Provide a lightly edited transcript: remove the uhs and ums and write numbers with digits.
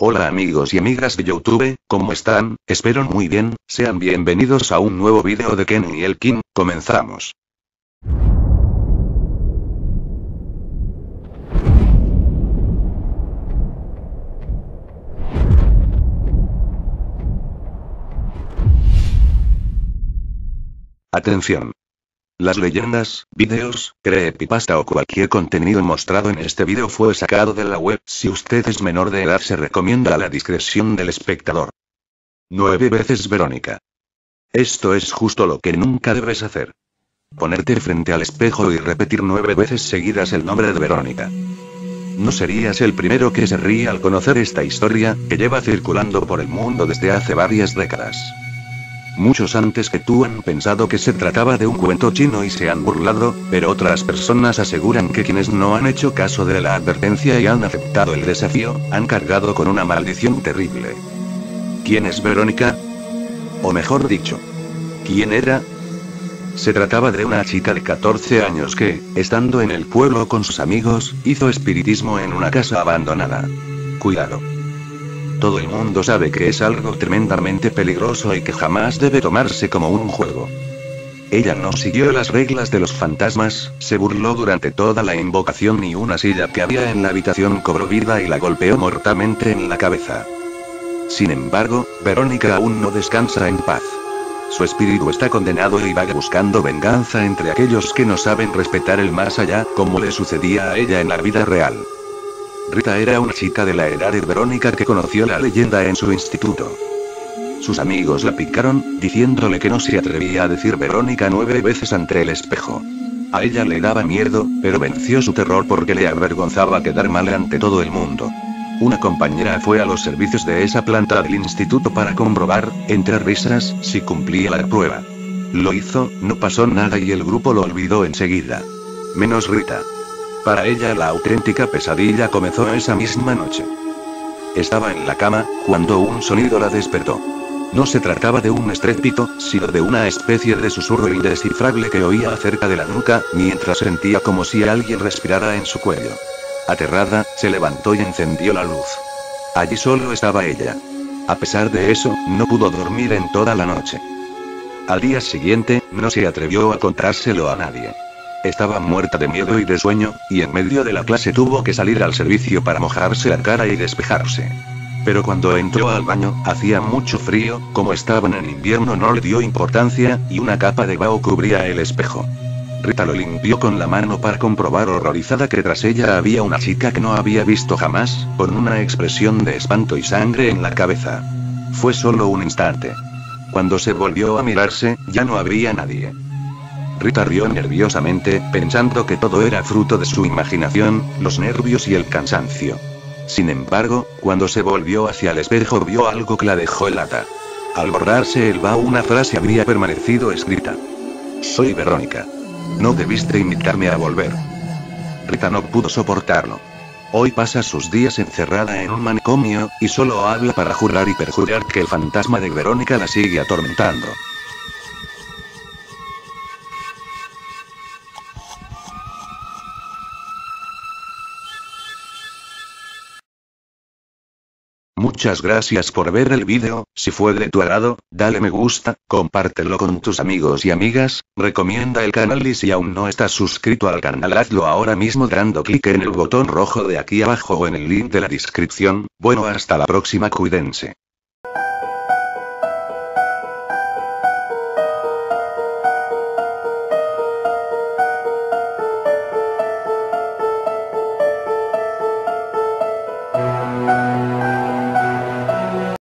Hola amigos y amigas de YouTube, ¿cómo están? Espero muy bien, sean bienvenidos a un nuevo video de Kenny El King, comenzamos. Atención. Las leyendas, videos, creepypasta o cualquier contenido mostrado en este video fue sacado de la web. Si usted es menor de edad se recomienda la discreción del espectador. 9 veces Verónica. Esto es justo lo que nunca debes hacer. Ponerte frente al espejo y repetir 9 veces seguidas el nombre de Verónica. No serías el primero que se ríe al conocer esta historia, que lleva circulando por el mundo desde hace varias décadas. Muchos antes que tú han pensado que se trataba de un cuento chino y se han burlado, pero otras personas aseguran que quienes no han hecho caso de la advertencia y han aceptado el desafío, han cargado con una maldición terrible. ¿Quién es Verónica? O mejor dicho, ¿quién era? Se trataba de una chica de 14 años que, estando en el pueblo con sus amigos, hizo espiritismo en una casa abandonada. Cuidado. Todo el mundo sabe que es algo tremendamente peligroso y que jamás debe tomarse como un juego. Ella no siguió las reglas de los fantasmas, se burló durante toda la invocación y una silla que había en la habitación cobró vida y la golpeó mortalmente en la cabeza. Sin embargo, Verónica aún no descansa en paz. Su espíritu está condenado y vaga buscando venganza entre aquellos que no saben respetar el más allá, como le sucedía a ella en la vida real. Rita era una chica de la edad de Verónica que conoció la leyenda en su instituto. Sus amigos la picaron, diciéndole que no se atrevía a decir Verónica 9 veces ante el espejo. A ella le daba miedo, pero venció su terror porque le avergonzaba quedar mal ante todo el mundo. Una compañera fue a los servicios de esa planta del instituto para comprobar, entre risas, si cumplía la prueba. Lo hizo, no pasó nada y el grupo lo olvidó enseguida. Menos Rita. Para ella la auténtica pesadilla comenzó esa misma noche. Estaba en la cama, cuando un sonido la despertó. No se trataba de un estrépito, sino de una especie de susurro indescifrable que oía cerca de la nuca, mientras sentía como si alguien respirara en su cuello. Aterrada, se levantó y encendió la luz. Allí solo estaba ella. A pesar de eso, no pudo dormir en toda la noche. Al día siguiente, no se atrevió a contárselo a nadie. Estaba muerta de miedo y de sueño, y en medio de la clase tuvo que salir al servicio para mojarse la cara y despejarse. Pero cuando entró al baño, hacía mucho frío, como estaban en invierno no le dio importancia, y una capa de vaho cubría el espejo. Rita lo limpió con la mano para comprobar horrorizada que tras ella había una chica que no había visto jamás, con una expresión de espanto y sangre en la cabeza. Fue solo un instante. Cuando se volvió a mirarse, ya no había nadie. Rita rió nerviosamente, pensando que todo era fruto de su imaginación, los nervios y el cansancio. Sin embargo, cuando se volvió hacia el espejo vio algo que la dejó helada. Al borrarse el vaho una frase había permanecido escrita. Soy Verónica. No debiste invitarme a volver. Rita no pudo soportarlo. Hoy pasa sus días encerrada en un manicomio, y solo habla para jurar y perjurar que el fantasma de Verónica la sigue atormentando. Muchas gracias por ver el vídeo, si fue de tu agrado, dale me gusta, compártelo con tus amigos y amigas, recomienda el canal y si aún no estás suscrito al canal hazlo ahora mismo dando clic en el botón rojo de aquí abajo o en el link de la descripción, bueno hasta la próxima cuídense.